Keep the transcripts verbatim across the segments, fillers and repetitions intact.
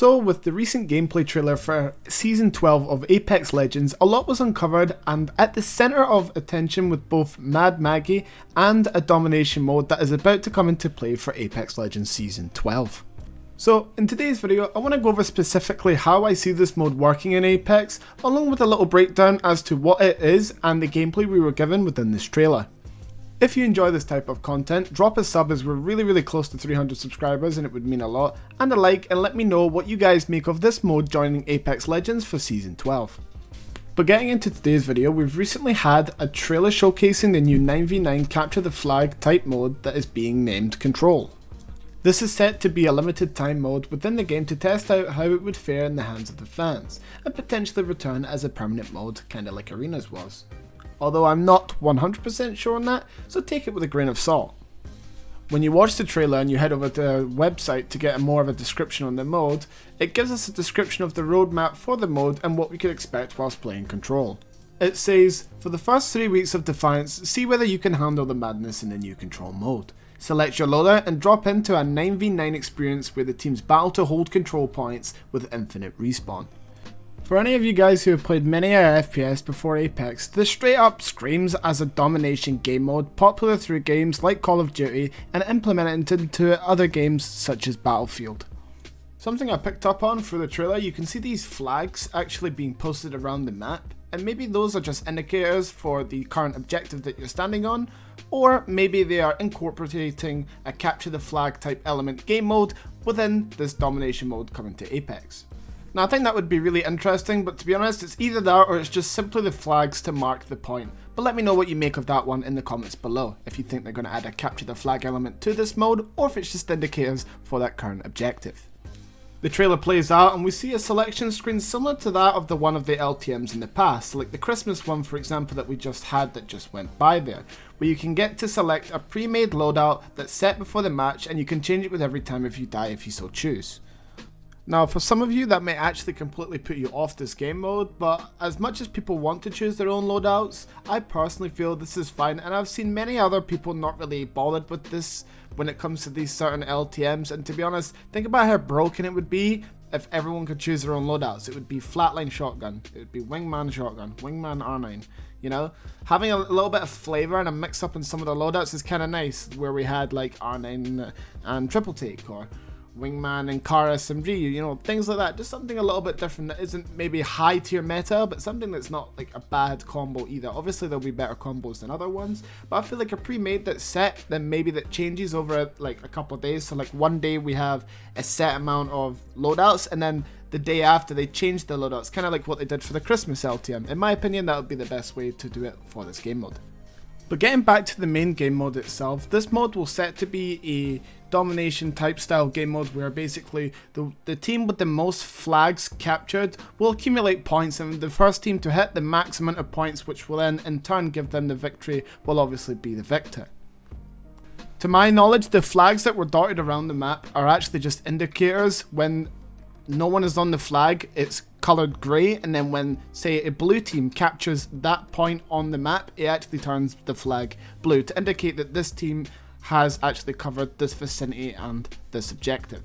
So with the recent gameplay trailer for Season twelve of Apex Legends, a lot was uncovered, and at the centre of attention with both Mad Maggie and a domination mode that is about to come into play for Apex Legends Season twelve. So in today's video, I want to go over specifically how I see this mode working in Apex, along with a little breakdown as to what it is and the gameplay we were given within this trailer. If you enjoy this type of content, drop a sub as we're really really close to three hundred subscribers and it would mean a lot, and a like, and let me know what you guys make of this mode joining Apex Legends for Season twelve. But getting into today's video, we've recently had a trailer showcasing the new nine v nine capture the flag type mode that is being named Control. This is set to be a limited time mode within the game to test out how it would fare in the hands of the fans, and potentially return as a permanent mode, kinda like Arenas was. Although I'm not one hundred percent sure on that, so take it with a grain of salt. When you watch the trailer and you head over to the website to get a more of a description on the mode, it gives us a description of the roadmap for the mode and what we could expect whilst playing Control. It says, for the first three weeks of Defiance, see whether you can handle the madness in the new Control mode. Select your loadout and drop into a nine v nine experience where the teams battle to hold control points with infinite respawn. For any of you guys who have played many other F P S before Apex, this straight up screams as a domination game mode popular through games like Call of Duty and implemented into other games such as Battlefield. Something I picked up on through the trailer, you can see these flags actually being posted around the map, and maybe those are just indicators for the current objective that you're standing on, or maybe they are incorporating a capture the flag type element game mode within this domination mode coming to Apex. Now I think that would be really interesting, but to be honest it's either that or it's just simply the flags to mark the point. But let me know what you make of that one in the comments below, if you think they're going to add a capture the flag element to this mode, or if it's just indicators for that current objective. The trailer plays out and we see a selection screen similar to that of the one of the L T Ms in the past, like the Christmas one for example that we just had that just went by there, where you can get to select a pre-made loadout that's set before the match and you can change it with every time if you die if you so choose. Now for some of you that may actually completely put you off this game mode, but as much as people want to choose their own loadouts, I personally feel this is fine, and I've seen many other people not really bothered with this when it comes to these certain L T Ms, and to be honest, think about how broken it would be if everyone could choose their own loadouts. It would be flatline shotgun, it would be wingman shotgun, wingman R nine, you know? Having a little bit of flavour and a mix up in some of the loadouts is kinda nice, where we had like R nine and triple take, or wingman and Kara S M G, you know, things like that. Just something a little bit different that isn't maybe high tier meta, but something that's not like a bad combo either. Obviously there'll be better combos than other ones, but I feel like a pre-made that's set, then maybe that changes over like a couple of days. So like one day we have a set amount of loadouts, and then the day after they change the loadouts, kind of like what they did for the Christmas L T M. In my opinion, that would be the best way to do it for this game mode. But getting back to the main game mode itself, this mode will set to be a domination type style game mode where basically the, the team with the most flags captured will accumulate points, and the first team to hit the max amount of points, which will then in turn give them the victory, will obviously be the victor. To my knowledge, the flags that were dotted around the map are actually just indicators. When no one is on the flag, it's coloured grey, and then when say a blue team captures that point on the map, it actually turns the flag blue to indicate that this team has actually covered this vicinity and this objective.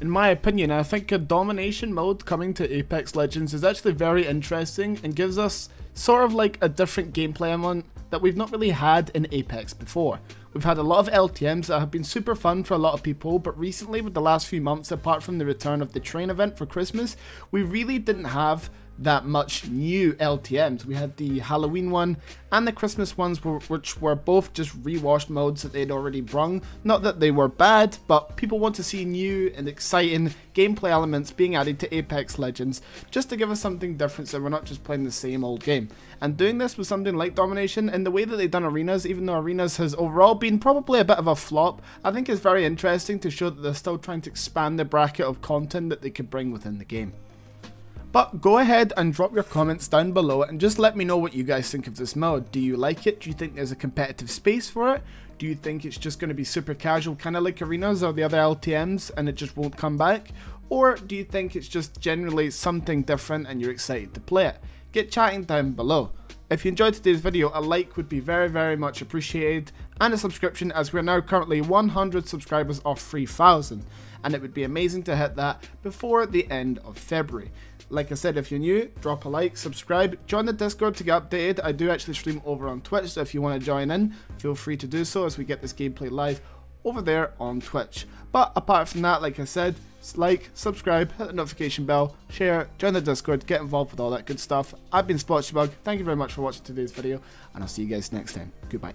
In my opinion, I think a domination mode coming to Apex Legends is actually very interesting and gives us sort of like a different gameplay element that we've not really had in Apex before. We've had a lot of L T Ms that have been super fun for a lot of people, but recently with the last few months, apart from the return of the train event for Christmas, we really didn't have that much new L T Ms. We had the Halloween one and the Christmas ones, which were both just rewashed modes that they'd already brung. Not that they were bad, but people want to see new and exciting gameplay elements being added to Apex Legends just to give us something different, so we're not just playing the same old game. And doing this with something like domination and the way that they've done Arenas, even though Arenas has overall been probably a bit of a flop, I think is very interesting to show that they're still trying to expand the bracket of content that they could bring within the game. But go ahead and drop your comments down below and just let me know what you guys think of this mode. Do you like it? Do you think there's a competitive space for it? Do you think it's just going to be super casual, kind of like Arenas or the other L T Ms, and it just won't come back? Or do you think it's just generally something different and you're excited to play it? Get chatting down below. If you enjoyed today's video, a like would be very, very much appreciated, and a subscription, as we're now currently one hundred subscribers off three thousand, and it would be amazing to hit that before the end of February. Like I said, if you're new, drop a like, subscribe, join the Discord to get updated. I do actually stream over on Twitch, so if you want to join in, feel free to do so as we get this gameplay live over there on Twitch. But apart from that, like I said, like, subscribe, hit the notification bell, share, join the Discord, get involved with all that good stuff. I've been Splotchybug, thank you very much for watching today's video, and I'll see you guys next time. Goodbye.